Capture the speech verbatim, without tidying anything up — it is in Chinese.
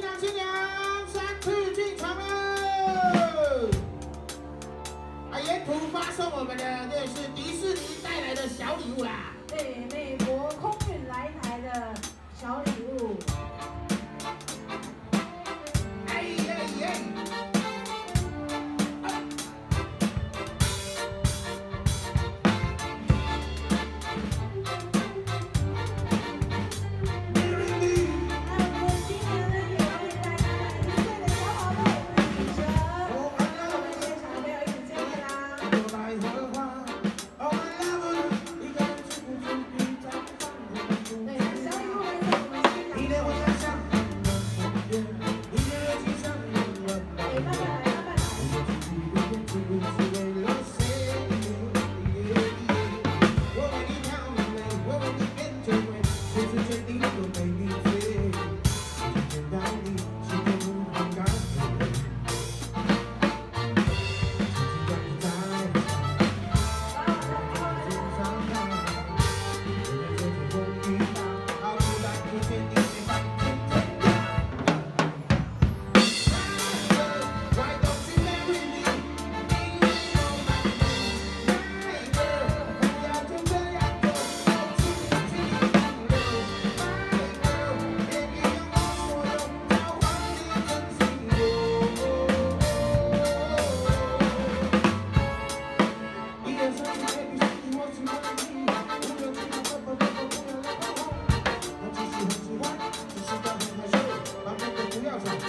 进场新娘三次进场了。啊，沿途发送我们的这是迪士尼带来的小礼物啦。对，美国空运来台的小礼物。哎呀呀！啊、不要吵。